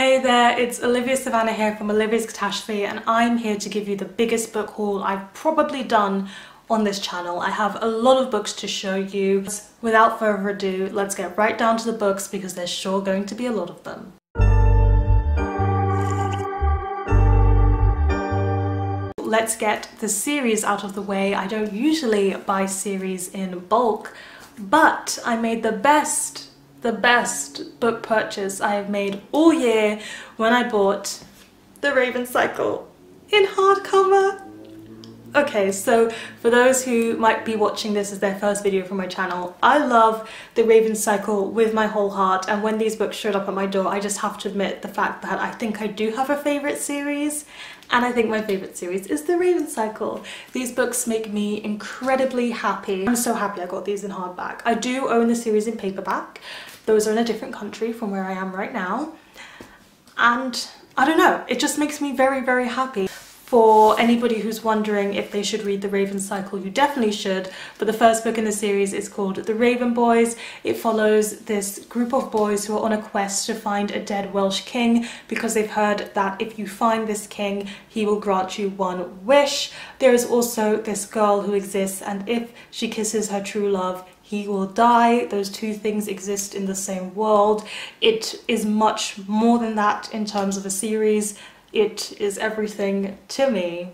Hey there, it's Olivia Savannah here from Olivia's Catastrophe, and I'm here to give you the biggest book haul I've probably done on this channel. I have a lot of books to show you. Without further ado, let's get right down to the books because there's sure going to be a lot of them. Let's get the series out of the way. I don't usually buy series in bulk, but I made the best book purchase I have made all year when I bought The Raven Cycle in hardcover. Okay, so for those who might be watching this as their first video from my channel, I love The Raven Cycle with my whole heart, and when these books showed up at my door, I just have to admit the fact that I think I do have a favourite series, and I think my favourite series is The Raven Cycle. These books make me incredibly happy. I'm so happy I got these in hardback. I do own the series in paperback. Those are in a different country from where I am right now, and I don't know, it just makes me very, very happy. For anybody who's wondering if they should read The Raven Cycle, you definitely should, but the first book in the series is called The Raven Boys. It follows this group of boys who are on a quest to find a dead Welsh king because they've heard that if you find this king, he will grant you one wish. There is also this girl who exists, and if she kisses her true love, he will die. Those two things exist in the same world. It is much more than that in terms of a series. It is everything to me,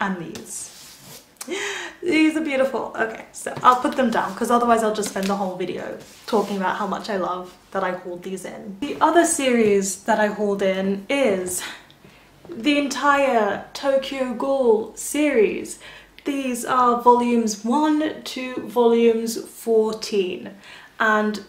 and these are beautiful. Okay, so I'll put them down because otherwise I'll just spend the whole video talking about how much I love that I hauled these in. The other series that I hauled in is the entire Tokyo Ghoul series. These are volumes 1 to volumes 14, and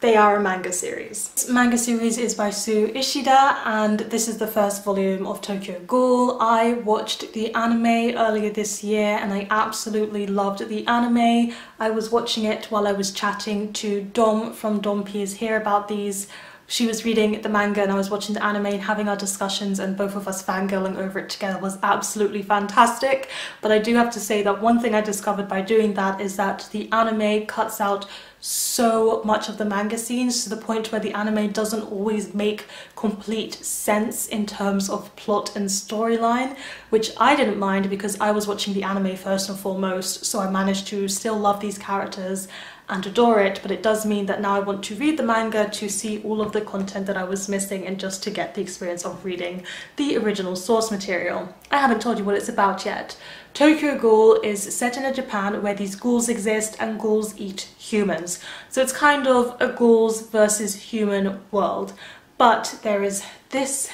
they are a manga series. This manga series is by Sui Ishida, and this is the first volume of Tokyo Ghoul. I watched the anime earlier this year and I absolutely loved the anime. I was watching it while I was chatting to Dom from DomPier's here about these. She was reading the manga and I was watching the anime and having our discussions, and both of us fangirling over it together was absolutely fantastic. But I do have to say that one thing I discovered by doing that is that the anime cuts out so much of the manga scenes to the point where the anime doesn't always make complete sense in terms of plot and storyline, which I didn't mind because I was watching the anime first and foremost, so I managed to still love these characters and adore it. But it does mean that now I want to read the manga to see all of the content that I was missing and just to get the experience of reading the original source material. I haven't told you what it's about yet. Tokyo Ghoul is set in a Japan where these ghouls exist and ghouls eat humans. So it's kind of a ghouls versus human world. But there is this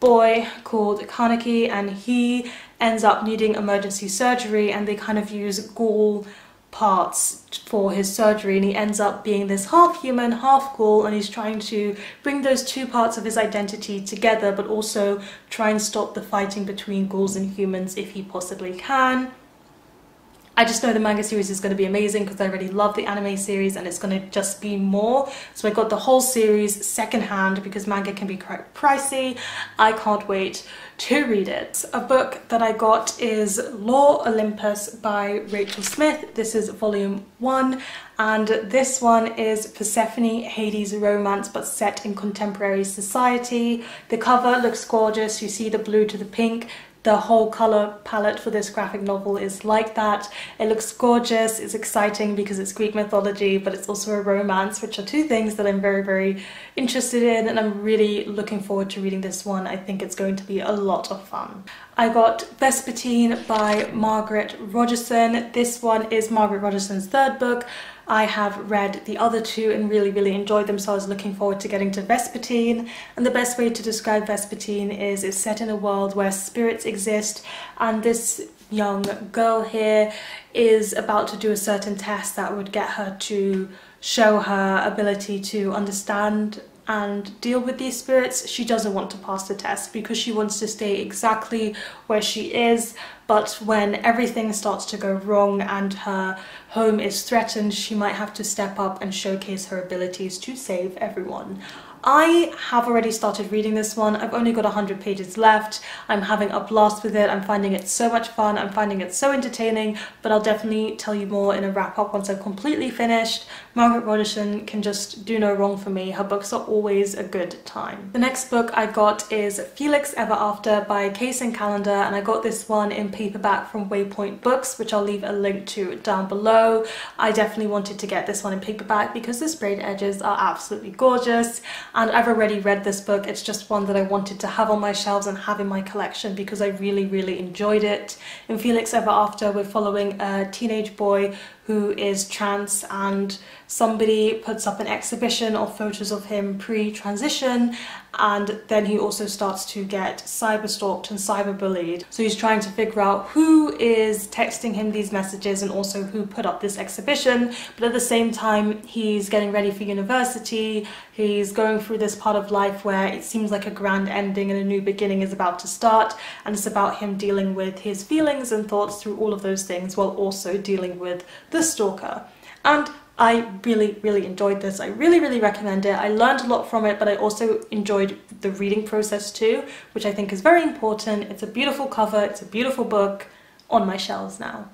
boy called Kaneki, and he ends up needing emergency surgery, and they kind of use ghoul parts for his surgery, and he ends up being this half human, half ghoul, and he's trying to bring those two parts of his identity together but also try and stop the fighting between ghouls and humans if he possibly can. I just know the manga series is going to be amazing because I really love the anime series and it's going to just be more. So I got the whole series secondhand because manga can be quite pricey. I can't wait to read it. A book that I got is Lore Olympus by Rachel Smythe. This is volume 1, and this one is Persephone, Hades' romance but set in contemporary society. The cover looks gorgeous. You see the blue to the pink. The whole colour palette for this graphic novel is like that. It looks gorgeous, it's exciting because it's Greek mythology, but it's also a romance, which are two things that I'm very, very interested in, and I'm really looking forward to reading this one. I think it's going to be a lot of fun. I got Vespertine by Margaret Rogerson. This one is Margaret Rogerson's third book. I have read the other two and really, really enjoyed them, so I was looking forward to getting to Vespertine. And the best way to describe Vespertine is it's set in a world where spirits exist, and this young girl here is about to do a certain test that would get her to show her ability to understand and deal with these spirits. She doesn't want to pass the test because she wants to stay exactly where she is, but when everything starts to go wrong and her home is threatened, she might have to step up and showcase her abilities to save everyone. I have already started reading this one. I've only got 100 pages left. I'm having a blast with it. I'm finding it so much fun. I'm finding it so entertaining, but I'll definitely tell you more in a wrap up once I'm completely finished. Margaret Rogerson can just do no wrong for me. Her books are always a good time. The next book I got is Felix Ever After by Kacen Callender, and I got this one in paperback from Waypoint Books, which I'll leave a link to down below. I definitely wanted to get this one in paperback because the sprayed edges are absolutely gorgeous, and I've already read this book. It's just one that I wanted to have on my shelves and have in my collection because I really enjoyed it. In Felix Ever After, we're following a teenage boy who is trans, and somebody puts up an exhibition of photos of him pre-transition, and then he also starts to get cyberstalked and cyberbullied. So he's trying to figure out who is texting him these messages and also who put up this exhibition, but at the same time he's getting ready for university. He's going through this part of life where it seems like a grand ending and a new beginning is about to start, and it's about him dealing with his feelings and thoughts through all of those things while also dealing with the stalker. And I really enjoyed this. I really recommend it. I learned a lot from it, but I also enjoyed the reading process too, which I think is very important. It's a beautiful cover, it's a beautiful book, on my shelves now.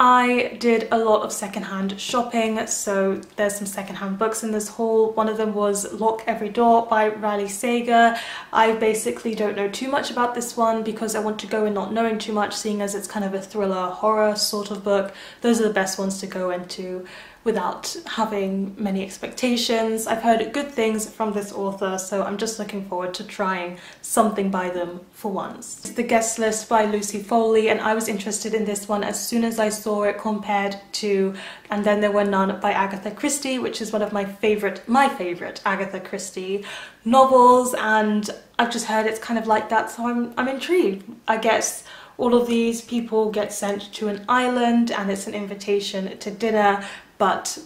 I did a lot of secondhand shopping, so there's some secondhand books in this haul. One of them was Lock Every Door by Riley Sager. I basically don't know too much about this one because I want to go in not knowing too much, seeing as it's kind of a thriller, horror sort of book. Those are the best ones to go into without having many expectations. I've heard good things from this author, so I'm just looking forward to trying something by them for once. It's The Guest List by Lucy Foley, and I was interested in this one as soon as I saw it compared to And Then There Were None by Agatha Christie, which is one of my favourite Agatha Christie novels, and I've just heard it's kind of like that, so I'm intrigued. I guess all of these people get sent to an island and it's an invitation to dinner, but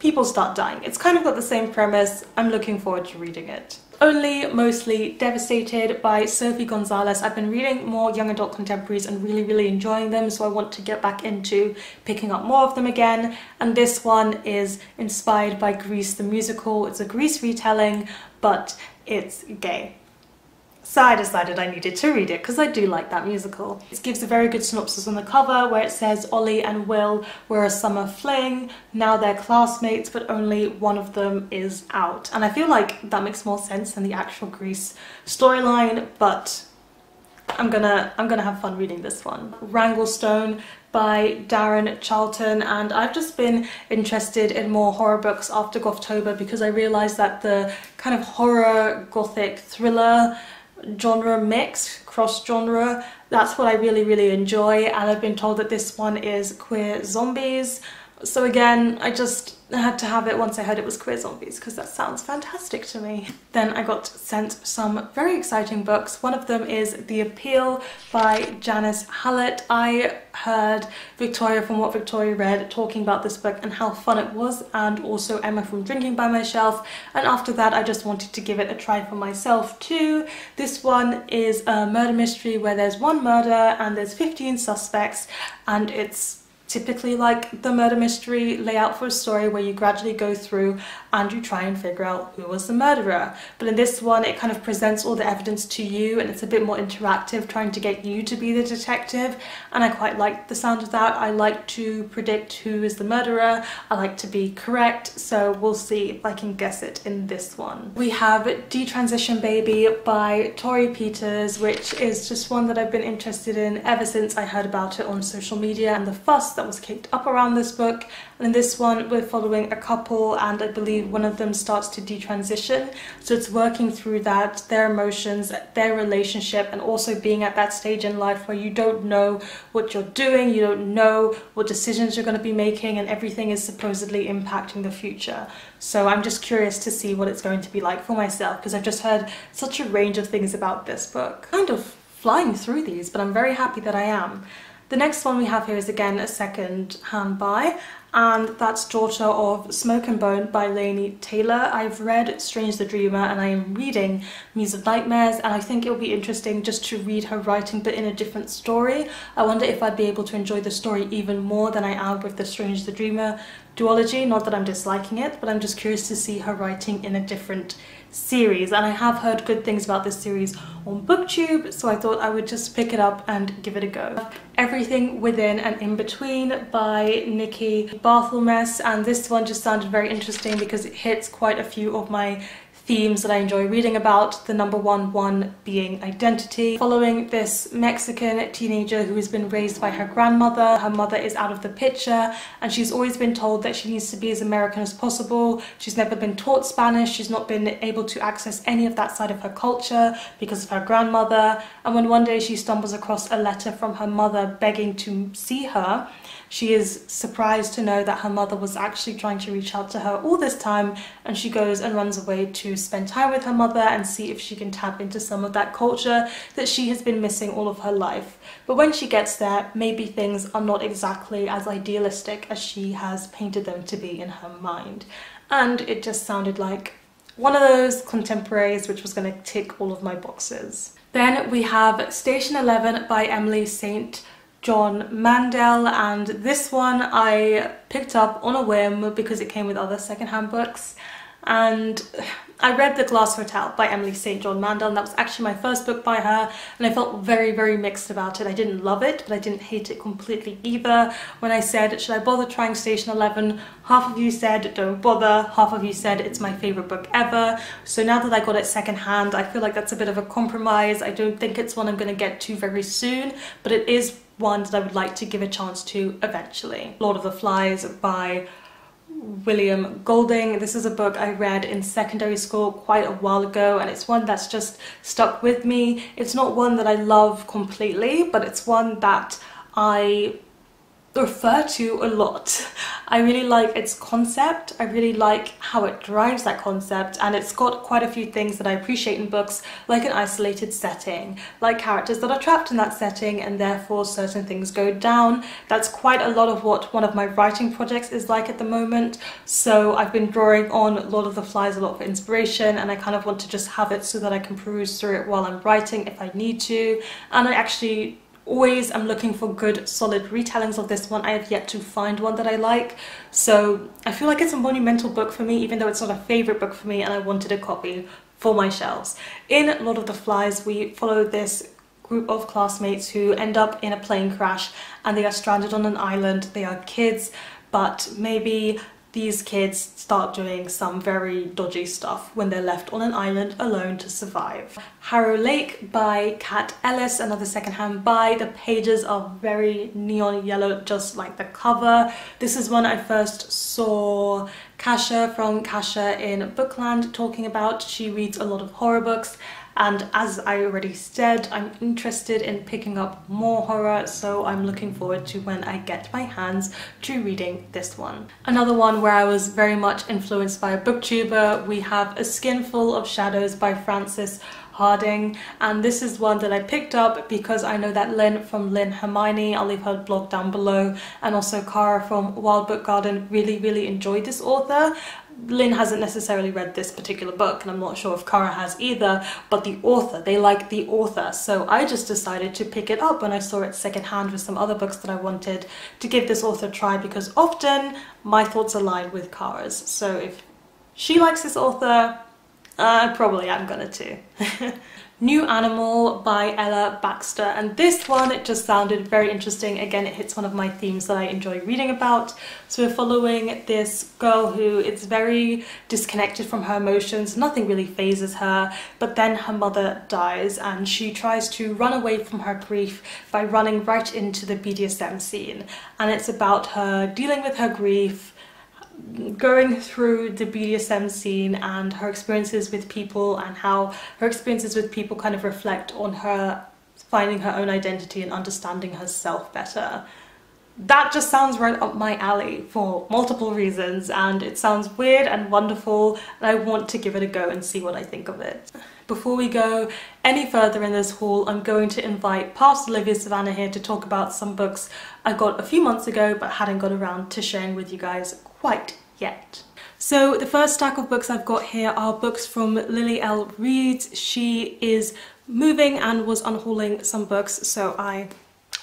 people start dying. It's kind of got the same premise. I'm looking forward to reading it. Only Mostly Devastated by Sophie Gonzalez. I've been reading more young adult contemporaries and really enjoying them, so I want to get back into picking up more of them again. And this one is inspired by Grease the musical. It's a Grease retelling, but it's gay. So I decided I needed to read it because I do like that musical. It gives a very good synopsis on the cover where it says Ollie and Will were a summer fling, now they're classmates, but only one of them is out. And I feel like that makes more sense than the actual Grease storyline, but I'm gonna have fun reading this one. Wranglestone by Darren Charlton, and I've just been interested in more horror books after Gothtober because I realised that the kind of horror, gothic, thriller genre mix, cross-genre, that's what I really enjoy, and I've been told that this one is queer zombies. So again, I just had to have it once I heard it was queer zombies because that sounds fantastic to me. Then I got sent some very exciting books. One of them is The Appeal by Janice Hallett. I heard Victoria from What Victoria Read talking about this book and how fun it was, and also Emma from Drinking by My Shelf, and after that I just wanted to give it a try for myself too. This one is a murder mystery where there's one murder and there's 15 suspects, and it's typically like the murder mystery layout for a story where you gradually go through and you try and figure out who was the murderer. But in this one, it kind of presents all the evidence to you, and it's a bit more interactive, trying to get you to be the detective, and I quite like the sound of that. I like to predict who is the murderer. I like to be correct, so we'll see if I can guess it in this one. We have Detransition Baby by Tori Peters, which is just one that I've been interested in ever since I heard about it on social media and the fuss that was kicked up around this book. And in this one we're following a couple, and I believe one of them starts to detransition, so it's working through that, their emotions, their relationship, and also being at that stage in life where you don't know what you're doing, you don't know what decisions you're going to be making, and everything is supposedly impacting the future. So I'm just curious to see what it's going to be like for myself, because I've just heard such a range of things about this book. Kind of flying through these, but I'm very happy that I am. The next one we have here is again a second-hand buy, and that's Daughter of Smoke and Bone by Lainey Taylor. I've read Strange the Dreamer and I am reading Muse of Nightmares, and I think it'll be interesting just to read her writing but in a different story. I wonder if I'd be able to enjoy the story even more than I am with the Strange the Dreamer duology. Not that I'm disliking it, but I'm just curious to see her writing in a different series, and I have heard good things about this series on BookTube, so I thought I would just pick it up and give it a go. Everything Within and In Between by Nikki Barthelmess, and this one just sounded very interesting because it hits quite a few of my themes that I enjoy reading about, the number one being identity. Following this Mexican teenager who has been raised by her grandmother. Her mother is out of the picture and she's always been told that she needs to be as American as possible. She's never been taught Spanish, she's not been able to access any of that side of her culture because of her grandmother, and when one day she stumbles across a letter from her mother begging to see her, she is surprised to know that her mother was actually trying to reach out to her all this time, and she goes and runs away to spend time with her mother and see if she can tap into some of that culture that she has been missing all of her life. But when she gets there, maybe things are not exactly as idealistic as she has painted them to be in her mind. And it just sounded like one of those contemporaries which was going to tick all of my boxes. Then we have Station 11 by Emily St. John Mandel, and this one I picked up on a whim because it came with other secondhand books, and I read The Glass Hotel by Emily St. John Mandel, and that was actually my first book by her, and I felt very mixed about it. I didn't love it, but I didn't hate it completely either. When I said, should I bother trying Station 11, half of you said, don't bother, half of you said, it's my favourite book ever. So now that I got it secondhand, I feel like that's a bit of a compromise. I don't think it's one I'm going to get to very soon, but it is one that I would like to give a chance to eventually. Lord of the Flies by William Golding. This is a book I read in secondary school quite a while ago, and it's one that's just stuck with me. It's not one that I love completely, but it's one that I refer to a lot. I really like its concept, I really like how it drives that concept, and it's got quite a few things that I appreciate in books, like an isolated setting, like characters that are trapped in that setting and therefore certain things go down. That's quite a lot of what one of my writing projects is like at the moment, so I've been drawing on Lord of the Flies a lot for inspiration, and I kind of want to just have it so that I can peruse through it while I'm writing if I need to. And I actually always I'm looking for good solid retellings of this one. I have yet to find one that I like, so I feel like it's a monumental book for me, even though it's not a favourite book for me, and I wanted a copy for my shelves. In Lord of the Flies we follow this group of classmates who end up in a plane crash and they are stranded on an island. They are kids, but maybe these kids start doing some very dodgy stuff when they're left on an island alone to survive. Harrow Lake by Kat Ellis, another secondhand buy. The pages are very neon yellow, just like the cover. This is one I first saw Kasha from Kasha in Bookland talking about. She reads a lot of horror books, and as I already said, I'm interested in picking up more horror, so I'm looking forward to when I get my hands to reading this one. Another one where I was very much influenced by a booktuber, we have A Skinful of Shadows by Frances Harding, and this is one that I picked up because I know that Lynn from Lynn Hermione, I'll leave her blog down below, and also Cara from Wild Book Garden really enjoyed this author. Lynn hasn't necessarily read this particular book, and I'm not sure if Cara has either, but the author, they like the author, so I just decided to pick it up when I saw it secondhand with some other books that I wanted to give this author a try, because often my thoughts align with Cara's, so if she likes this author, probably I'm gonna too. New Animal by Ella Baxter, and this one, it just sounded very interesting. Again, it hits one of my themes that I enjoy reading about. So we're following this girl who is very disconnected from her emotions, nothing really phases her, but then her mother dies and she tries to run away from her grief by running right into the BDSM scene, and it's about her dealing with her grief, going through the BDSM scene and her experiences with people, and how her experiences with people kind of reflect on her finding her own identity and understanding herself better. That just sounds right up my alley for multiple reasons, and it sounds weird and wonderful, and I want to give it a go and see what I think of it. Before we go any further in this haul, I'm going to invite past Olivia Savannah here to talk about some books I got a few months ago but hadn't got around to sharing with you guys quite yet. So the first stack of books I've got here are books from Lily L. Reed. She is moving and was unhauling some books, so I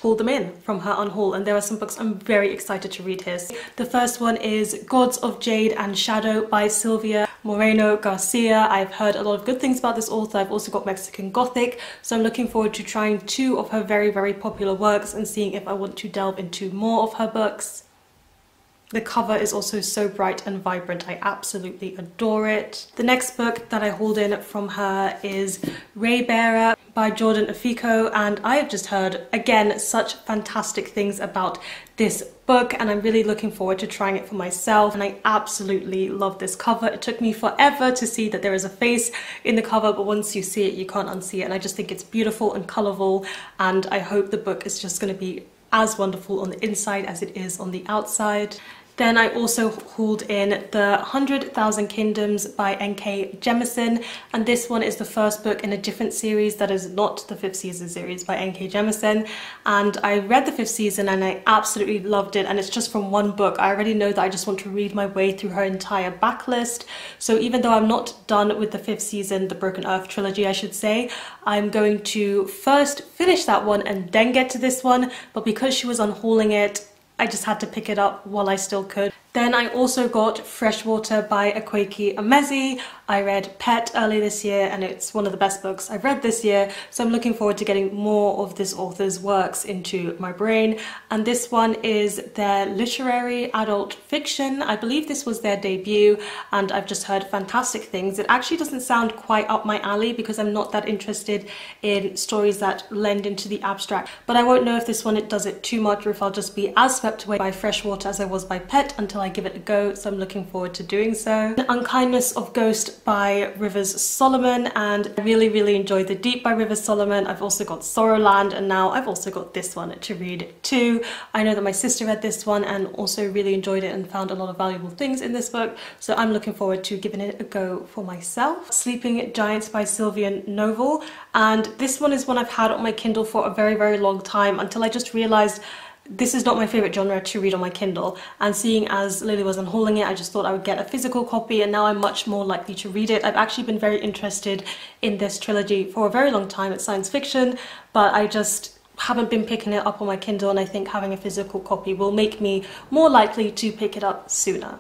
haul them in from her unhaul, and there are some books I'm very excited to read here. The first one is Gods of Jade and Shadow by Silvia Moreno Garcia. I've heard a lot of good things about this author. I've also got Mexican Gothic, so I'm looking forward to trying two of her very, very popular works and seeing if I want to delve into more of her books. The cover is also so bright and vibrant. I absolutely adore it. The next book that I hauled in from her is Raybearer by Jordan Afiko, and I have just heard, again, such fantastic things about this book, and I'm really looking forward to trying it for myself, and I absolutely love this cover. It took me forever to see that there is a face in the cover, but once you see it, you can't unsee it, and I just think it's beautiful and colourful, and I hope the book is just going to be as wonderful on the inside as it is on the outside. Then I also hauled in The 100,000 Kingdoms by N.K. Jemisin, and this one is the first book in a different series that is not the Fifth Season series by N.K. Jemisin, and I read the Fifth Season and I absolutely loved it, and it's just from one book. I already know that I just want to read my way through her entire backlist, so even though I'm not done with the Fifth Season, the Broken Earth trilogy I should say, I'm going to first finish that one and then get to this one, but because she was unhauling it, I just had to pick it up while I still could. Then I also got Freshwater by Akweki Amezi. I read Pet early this year and it's one of the best books I've read this year, so I'm looking forward to getting more of this author's works into my brain. And this one is their literary adult fiction. I believe this was their debut and I've just heard fantastic things. It actually doesn't sound quite up my alley because I'm not that interested in stories that lend into the abstract, but I won't know if this one it does it too much or if I'll just be as swept away by Freshwater as I was by Pet until I give it a go, so I'm looking forward to doing so. The Unkindness of Ghost by Rivers Solomon, and I really enjoyed The Deep by Rivers Solomon. I've also got Sorrowland, and now I've also got this one to read too. I know that my sister read this one and also really enjoyed it and found a lot of valuable things in this book, so I'm looking forward to giving it a go for myself. Sleeping Giants by Sylvian Novel, and this one is one I've had on my Kindle for a very long time until I just realised this is not my favourite genre to read on my Kindle, and seeing as Lily was unhauling it, I just thought I would get a physical copy, and now I'm much more likely to read it. I've actually been very interested in this trilogy for a very long time. It's science fiction, but I just haven't been picking it up on my Kindle, and I think having a physical copy will make me more likely to pick it up sooner.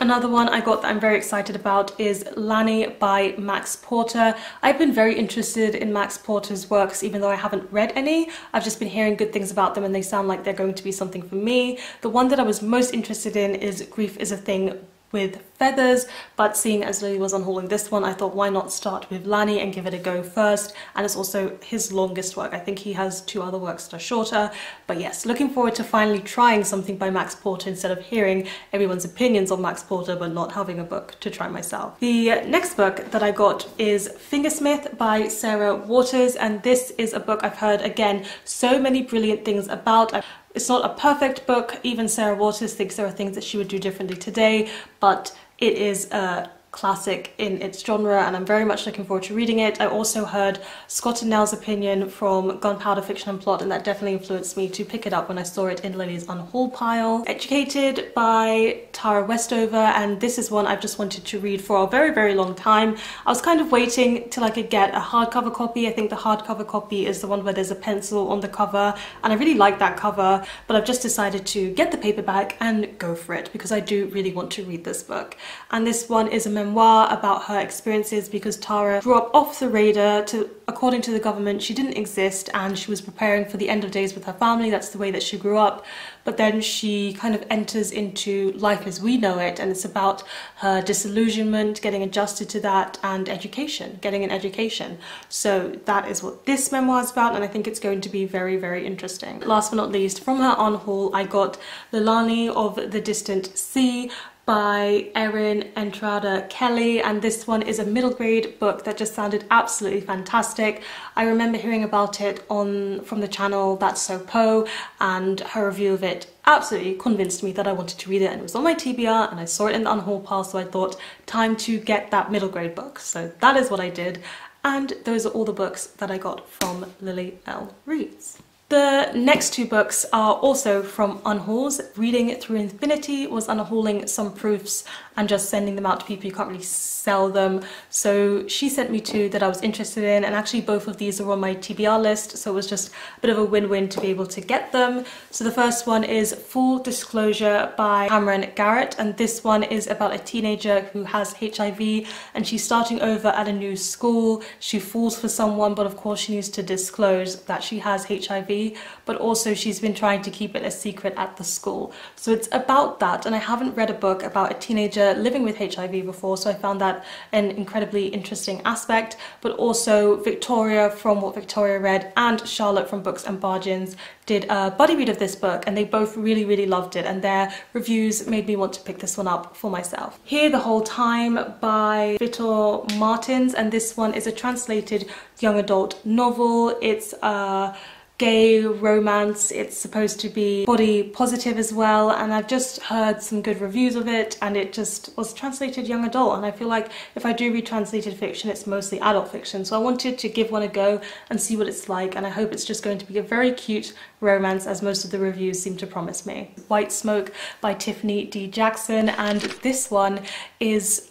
Another one I got that I'm very excited about is Lani by Max Porter. I've been very interested in Max Porter's works even though I haven't read any. I've just been hearing good things about them and they sound like they're going to be something for me. The one that I was most interested in is Grief is a Thing with Feathers, but seeing as Lily was unhauling this one, I thought why not start with Lani and give it a go first, and it's also his longest work. I think he has two other works that are shorter, but yes, looking forward to finally trying something by Max Porter instead of hearing everyone's opinions on Max Porter but not having a book to try myself. The next book that I got is Fingersmith by Sarah Waters, and this is a book I've heard, again, so many brilliant things about. It's not a perfect book, even Sarah Waters thinks there are things that she would do differently today, but it is a classic in its genre and I'm very much looking forward to reading it. I also heard Scott and Nell's opinion from Gunpowder Fiction and Plot, and that definitely influenced me to pick it up when I saw it in Lily's unhaul pile. Educated by Tara Westover, and this is one I've just wanted to read for a very long time. I was kind of waiting till I could get a hardcover copy. I think the hardcover copy is the one where there's a pencil on the cover, and I really like that cover, but I've just decided to get the paperback and go for it because I do really want to read this book. And this one is a memoir about her experiences because Tara grew up off the radar. According to the government, she didn't exist and she was preparing for the end of days with her family. That's the way that she grew up. But then she kind of enters into life as we know it, and it's about her disillusionment, getting adjusted to that, and education, getting an education. So that is what this memoir is about, and I think it's going to be very interesting. Last but not least, from her on-haul, I got Leilani of the Distant Sea by Erin Entrada Kelly, and this one is a middle grade book that just sounded absolutely fantastic. I remember hearing about it from the channel That's So Po, and her review of it absolutely convinced me that I wanted to read it, and it was on my TBR and I saw it in the unhaul pile, so I thought time to get that middle grade book. So that is what I did, and those are all the books that I got from Lily L. Reads. The next two books are also from unhauls. Reading Through Infinity was unhauling some proofs and just sending them out to people. You can't really sell them. So she sent me two that I was interested in, and actually both of these are on my TBR list, so it was just a bit of a win-win to be able to get them. So the first one is Full Disclosure by Cameron Garrett, and this one is about a teenager who has HIV and she's starting over at a new school. She falls for someone, but of course she needs to disclose that she has HIV, but also she's been trying to keep it a secret at the school. So it's about that, and I haven't read a book about a teenager living with HIV before, so I found that an incredibly interesting aspect. But also Victoria from What Victoria Read and Charlotte from Books and Bargains did a buddy read of this book, and they both really loved it, and their reviews made me want to pick this one up for myself. Here the Whole Time by Vitor Martins, and this one is a translated young adult novel. It's a gay romance. It's supposed to be body positive as well, and I've just heard some good reviews of it, and it just was translated young adult, and I feel like if I do read translated fiction, it's mostly adult fiction, so I wanted to give one a go and see what it's like, and I hope it's just going to be a very cute romance, as most of the reviews seem to promise me. White Smoke by Tiffany D. Jackson, and this one is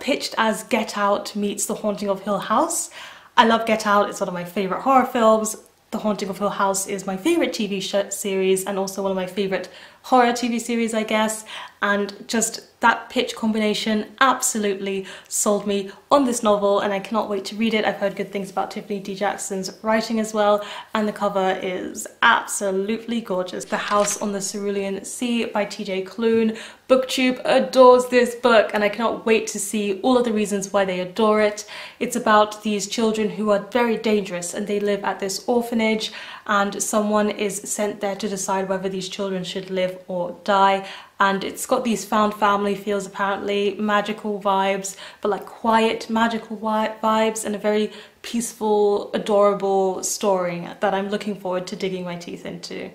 pitched as Get Out meets The Haunting of Hill House. I love Get Out, it's one of my favourite horror films. The Haunting of Hill House is my favourite TV series and also one of my favourite horror TV series, I guess, and just that pitch combination absolutely sold me on this novel, and I cannot wait to read it. I've heard good things about Tiffany D. Jackson's writing as well, and the cover is absolutely gorgeous. The House on the Cerulean Sea by TJ Klune. BookTube adores this book, and I cannot wait to see all of the reasons why they adore it. It's about these children who are very dangerous, and they live at this orphanage, and someone is sent there to decide whether these children should live or die. And it's got these found family feels, apparently magical vibes, but like quiet magical vibes, and a very peaceful, adorable story that I'm looking forward to digging my teeth into.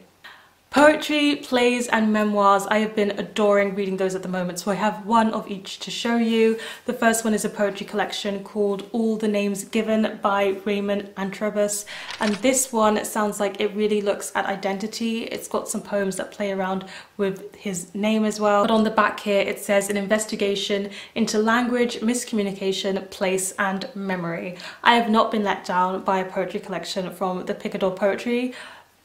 Poetry, plays and memoirs, I have been adoring reading those at the moment, so I have one of each to show you. The first one is a poetry collection called All the Names Given by Raymond Antrobus, and this one sounds like it really looks at identity. It's got some poems that play around with his name as well, but on the back here it says an investigation into language, miscommunication, place and memory. I have not been let down by a poetry collection from the Picador Poetry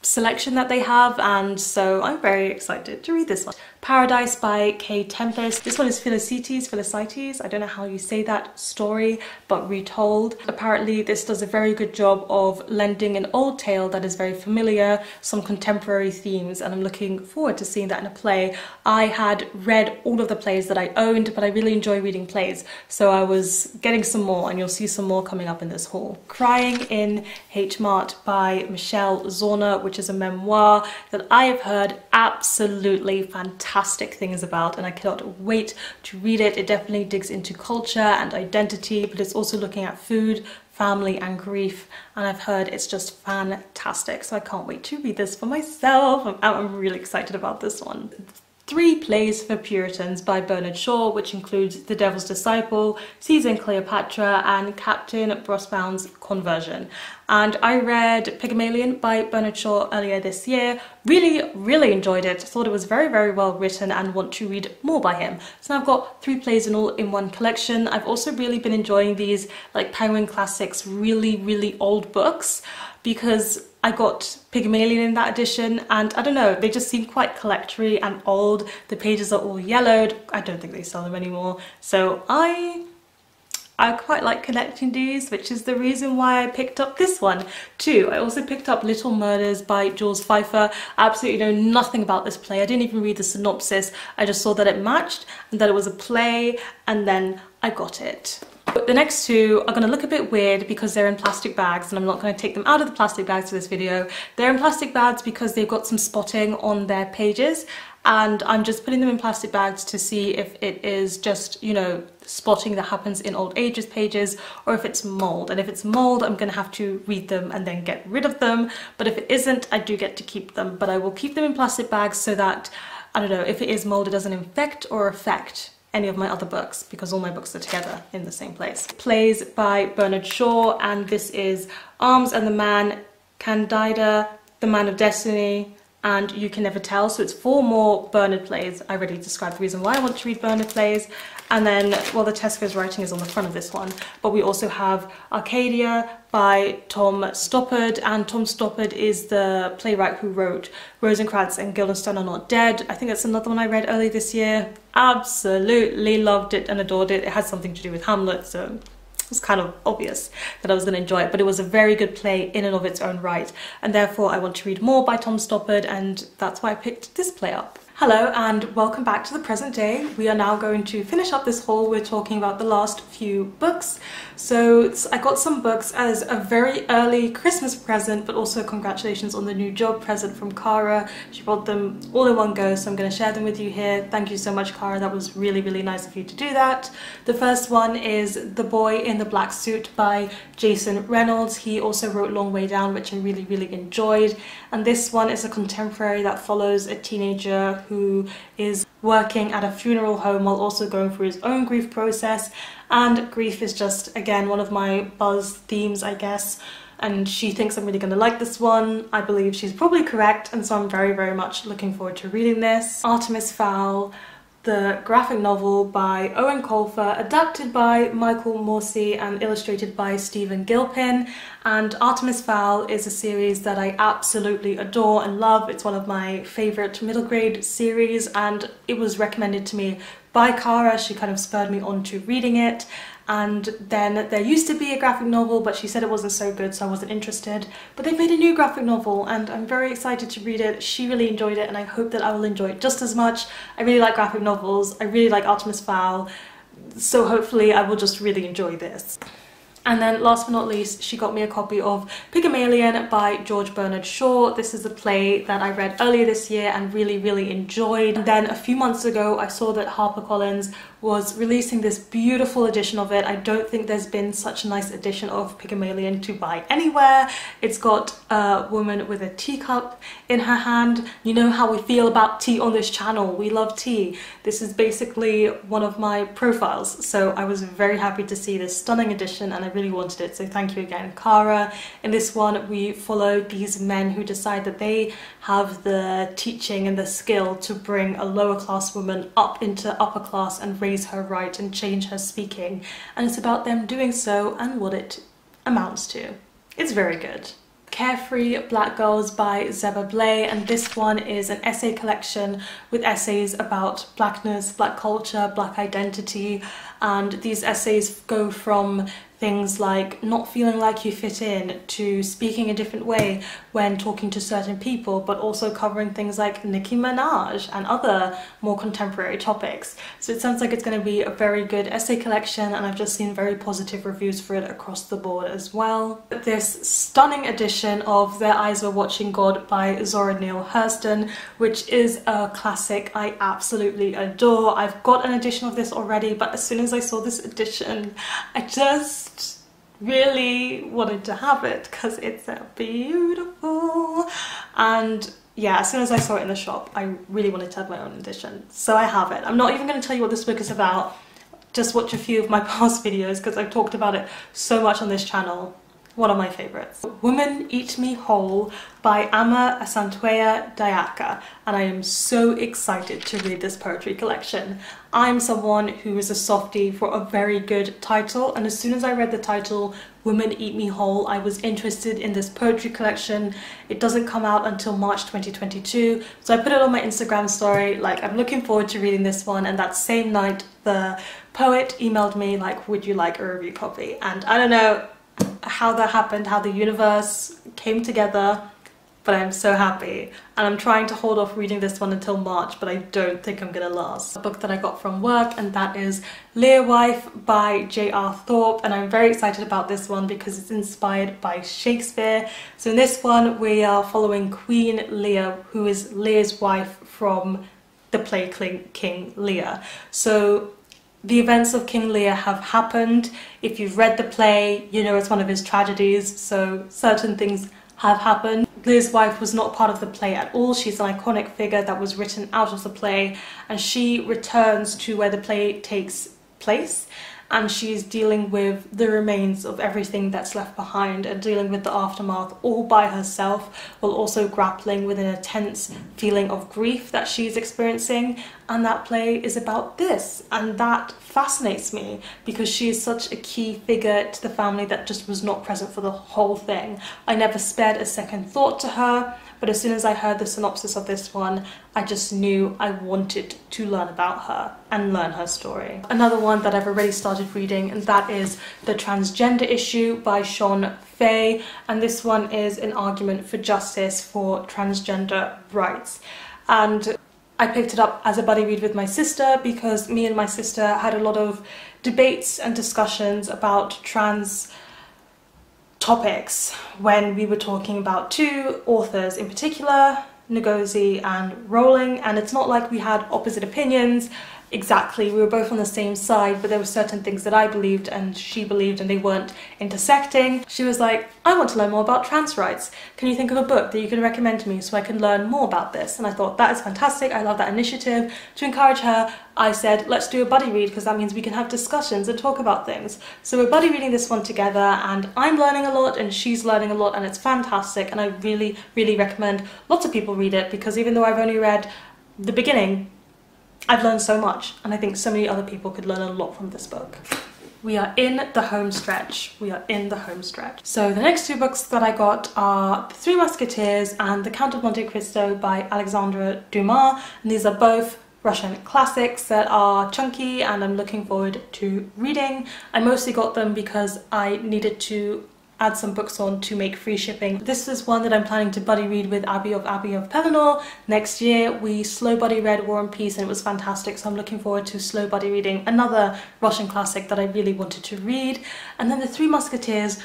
selection that they have, and so I'm very excited to read this one. Paradise by Kay Tempest. This one is Felicites, I don't know how you say that story, but retold. Apparently this does a very good job of lending an old tale that is very familiar, some contemporary themes, and I'm looking forward to seeing that in a play. I had read all of the plays that I owned, but I really enjoy reading plays, so I was getting some more, and you'll see some more coming up in this haul. Crying in H Mart by Michelle Zorner, which is a memoir that I have heard absolutely fantastic things about, and I cannot wait to read it. It definitely digs into culture and identity, but it's also looking at food, family and grief, and I've heard it's just fantastic, so I can't wait to read this for myself. I'm really excited about this one. Three Plays for Puritans by Bernard Shaw, which includes The Devil's Disciple, Season Cleopatra and Captain Brosbound's Conversion. And I read Pygmalion by Bernard Shaw earlier this year. Really enjoyed it. Thought it was very well written and want to read more by him. So I've got three plays in all in one collection. I've also really been enjoying these like Penguin Classics really old books, because I got Pygmalion in that edition, and I don't know, they just seem quite collectory and old. The pages are all yellowed. I don't think they sell them anymore. So I quite like collecting these, which is the reason why I picked up this one too. I also picked up Little Murders by Jules Pfeiffer. I absolutely know nothing about this play. I didn't even read the synopsis. I just saw that it matched and that it was a play, and then I got it. But the next two are going to look a bit weird because they're in plastic bags, and I'm not going to take them out of the plastic bags for this video. They're in plastic bags because they've got some spotting on their pages, and I'm just putting them in plastic bags to see if it is just, you know, spotting that happens in old ages pages, or if it's mold. And if it's mold, I'm gonna have to read them and then get rid of them, but if it isn't, I do get to keep them. But I will keep them in plastic bags so that, I don't know, if it is mold, it doesn't infect or affect any of my other books, because all my books are together in the same place. Plays by Bernard Shaw, and this is Arms and the Man, Candida, The Man of Destiny, and You Can Never Tell. So it's four more Bernard plays. I already described the reason why I want to read Bernard plays. And then, well, the Tesco's writing is on the front of this one, but we also have Arcadia by Tom Stoppard, and Tom Stoppard is the playwright who wrote Rosencrantz and Guildenstern Are Not Dead. I think that's another one I read early this year. Absolutely loved it and adored it. It had something to do with Hamlet, so it was kind of obvious that I was going to enjoy it, but it was a very good play in and of its own right, and therefore I want to read more by Tom Stoppard, and that's why I picked this play up. Hello and welcome back to the present day. We are now going to finish up this haul. We're talking about the last few books. So I got some books as a very early Christmas present, but also congratulations on the new job present from Cara. She brought them all in one go, so I'm going to share them with you here. Thank you so much, Cara. That was really, really nice of you to do that. The first one is The Boy in the Black Suit by Jason Reynolds. He also wrote Long Way Down, which I really, really enjoyed. And this one is a contemporary that follows a teenager who is working at a funeral home while also going through his own grief process. And grief is just, again, one of my buzz themes, I guess. And she thinks I'm really going to like this one. I believe she's probably correct, and so I'm very, very much looking forward to reading this. Artemis Fowl, the graphic novel by Owen Colfer, adapted by Michael Morsi and illustrated by Stephen Gilpin. And Artemis Fowl is a series that I absolutely adore and love. It's one of my favourite middle grade series, and it was recommended to me by Cara. She kind of spurred me on to reading it. And then there used to be a graphic novel, but she said it wasn't so good, so I wasn't interested. But they've made a new graphic novel and I'm very excited to read it. She really enjoyed it and I hope that I will enjoy it just as much. I really like graphic novels. I really like Artemis Fowl. So hopefully I will just really enjoy this. And then last but not least, she got me a copy of Pygmalion by George Bernard Shaw. This is a play that I read earlier this year and really, really enjoyed. And then a few months ago, I saw that HarperCollins was releasing this beautiful edition of it. I don't think there's been such a nice edition of Pygmalion to buy anywhere. It's got a woman with a teacup in her hand. You know how we feel about tea on this channel. We love tea. This is basically one of my profiles. So I was very happy to see this stunning edition and I really wanted it. So thank you again, Cara. In this one, we follow these men who decide that they have the teaching and the skill to bring a lower class woman up into upper class and raise her right and change her speaking, and it's about them doing so and what it amounts to. It's very good. Carefree Black Girls by Zeba Blay, and this one is an essay collection with essays about blackness, black culture, black identity, and these essays go from things like not feeling like you fit in to speaking a different way when talking to certain people, but also covering things like Nicki Minaj and other more contemporary topics. So it sounds like it's going to be a very good essay collection, and I've just seen very positive reviews for it across the board as well. This stunning edition of Their Eyes Were Watching God by Zora Neale Hurston, which is a classic I absolutely adore. I've got an edition of this already, but as soon as I saw this edition, I just really wanted to have it because it's so beautiful. And yeah, as soon as I saw it in the shop, I really wanted to have my own edition, so I have it. I'm not even going to tell you what this book is about. Just watch a few of my past videos because I've talked about it so much on this channel. One of my favourites. Woman Eat Me Whole by Ama Asantewaa Diaka, and I am so excited to read this poetry collection. I'm someone who is a softie for a very good title, and as soon as I read the title Woman Eat Me Whole, I was interested in this poetry collection. It doesn't come out until March 2022, so I put it on my Instagram story like I'm looking forward to reading this one, and that same night the poet emailed me like, would you like a review copy? And I don't know how that happened, how the universe came together, but I'm so happy. And I'm trying to hold off reading this one until March, but I don't think I'm gonna last. A book that I got from work, and that is Lear Wife by J.R. Thorpe, and I'm very excited about this one because it's inspired by Shakespeare. So in this one we are following Queen Lear, who is Lear's wife from the play King Lear. So the events of King Lear have happened. If you've read the play, you know it's one of his tragedies, so certain things have happened. Lear's wife was not part of the play at all. She's an iconic figure that was written out of the play, and she returns to where the play takes place, and she's dealing with the remains of everything that's left behind and dealing with the aftermath all by herself, while also grappling with an intense feeling of grief that she's experiencing. And that play is about this, and that fascinates me because she is such a key figure to the family that just was not present for the whole thing. I never spared a second thought to her, but as soon as I heard the synopsis of this one, I just knew I wanted to learn about her and learn her story. Another one that I've already started reading, and that is The Transgender Issue by Sean Fay, and this one is an argument for justice for transgender rights. And I picked it up as a buddy read with my sister because me and my sister had a lot of debates and discussions about trans topics when we were talking about two authors in particular, Ngozi and Rowling, and it's not like we had opposite opinions exactly. We were both on the same side, but there were certain things that I believed and she believed and they weren't intersecting. She was like, I want to learn more about trans rights. Can you think of a book that you can recommend to me so I can learn more about this? And I thought, that is fantastic. I love that initiative. To encourage her, I said, let's do a buddy read because that means we can have discussions and talk about things. So we're buddy reading this one together, and I'm learning a lot and she's learning a lot, and it's fantastic. And I really, really recommend lots of people read it because even though I've only read the beginning, I've learned so much, and I think so many other people could learn a lot from this book. We are in the home stretch. We are in the home stretch. So the next two books that I got are The Three Musketeers and The Count of Monte Cristo by Alexandre Dumas, and these are both Russian classics that are chunky and I'm looking forward to reading. I mostly got them because I needed to add some books on to make free shipping. This is one that I'm planning to buddy read with Abby of Pevenor next year. We slow buddy read War and Peace and it was fantastic, so I'm looking forward to slow buddy reading another Russian classic that I really wanted to read. And then The Three Musketeers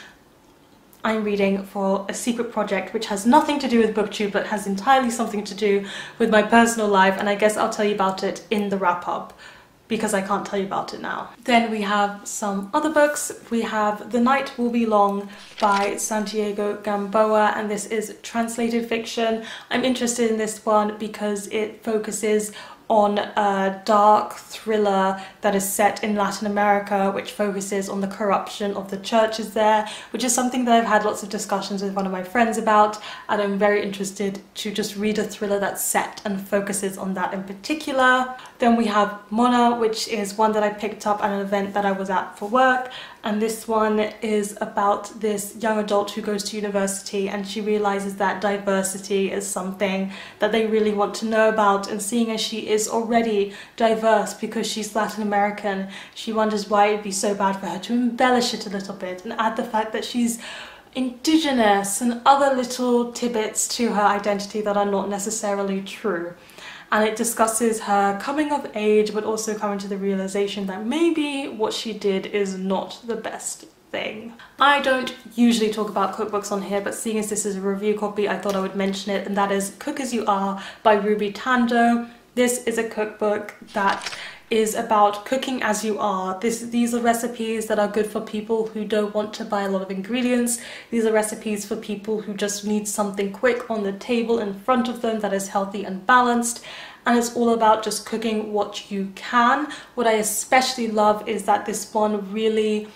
I'm reading for a secret project which has nothing to do with BookTube but has entirely something to do with my personal life, and I guess I'll tell you about it in the wrap up, because I can't tell you about it now. Then we have some other books. We have The Night Will Be Long by Santiago Gamboa, and this is translated fiction. I'm interested in this one because it focuses on a dark thriller that is set in Latin America, which focuses on the corruption of the churches there, which is something that I've had lots of discussions with one of my friends about, and I'm very interested to just read a thriller that's set and focuses on that in particular. Then we have Mona, which is one that I picked up at an event that I was at for work, and this one is about this young adult who goes to university and she realizes that diversity is something that they really want to know about, and seeing as she is already diverse because she's Latin American, she wonders why it'd be so bad for her to embellish it a little bit and add the fact that she's indigenous and other little tidbits to her identity that are not necessarily true. And it discusses her coming of age, but also coming to the realization that maybe what she did is not the best thing. I don't usually talk about cookbooks on here, but seeing as this is a review copy, I thought I would mention it, and that is Cook As You Are by Ruby Tando. This is a cookbook that is about cooking as you are. These are recipes that are good for people who don't want to buy a lot of ingredients. These are recipes for people who just need something quick on the table in front of them that is healthy and balanced. And it's all about just cooking what you can. What I especially love is that this one really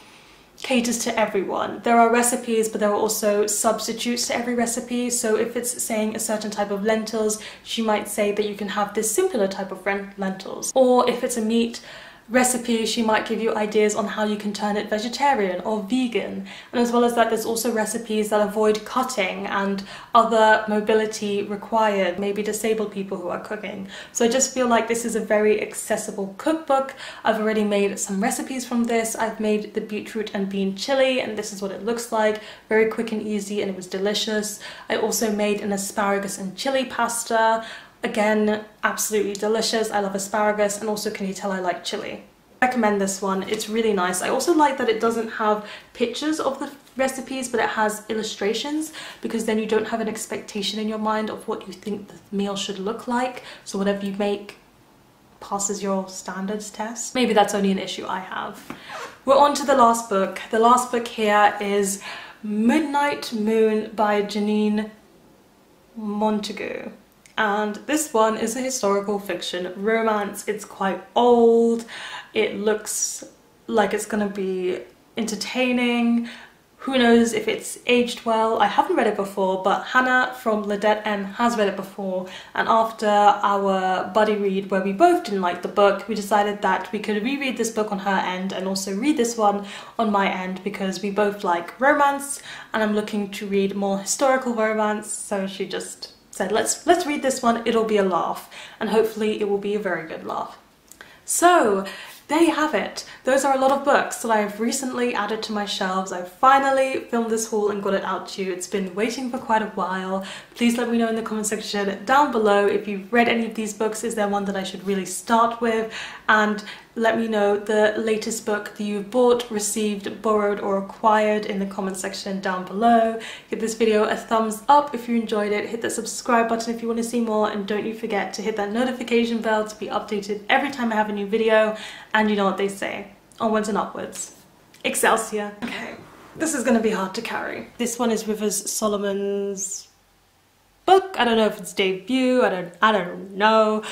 caters to everyone. There are recipes, but there are also substitutes to every recipe. So if it's saying a certain type of lentils, she might say that you can have this simpler type of lentils. Or if it's a meat recipe, she might give you ideas on how you can turn it vegetarian or vegan. And as well as that, there's also recipes that avoid cutting and other mobility required, maybe disabled people who are cooking. So I just feel like this is a very accessible cookbook. I've already made some recipes from this. I've made the beetroot and bean chili, and this is what it looks like. Very quick and easy, and it was delicious. I also made an asparagus and chili pasta. Again, absolutely delicious. I love asparagus, and also, can you tell I like chili? I recommend this one. It's really nice. I also like that it doesn't have pictures of the recipes, but it has illustrations, because then you don't have an expectation in your mind of what you think the meal should look like. So whatever you make passes your standards test. Maybe that's only an issue I have. We're on to the last book. The last book here is Midnight Moon by Janine Montagu. And this one is a historical fiction romance. It's quite old. It looks like it's gonna be entertaining. Who knows if it's aged well. I haven't read it before, but Hannah from Ledette M has read it before, and after our buddy read where we both didn't like the book, we decided that we could reread this book on her end and also read this one on my end because we both like romance and I'm looking to read more historical romance, so she just said let's read this one, it'll be a laugh, and hopefully it will be a very good laugh. So there you have it. Those are a lot of books that I've recently added to my shelves. I've finally filmed this haul and got it out to you. It's been waiting for quite a while. Please let me know in the comment section down below if you've read any of these books. Is there one that I should really start with? And let me know the latest book that you've bought, received, borrowed or acquired in the comment section down below. Give this video a thumbs up if you enjoyed it. Hit that subscribe button if you want to see more, and don't you forget to hit that notification bell to be updated every time I have a new video. And you know what they say, onwards and upwards. Excelsior. Okay, this is going to be hard to carry. This one is Rivers Solomon's book. I don't know if it's debut, I don't know.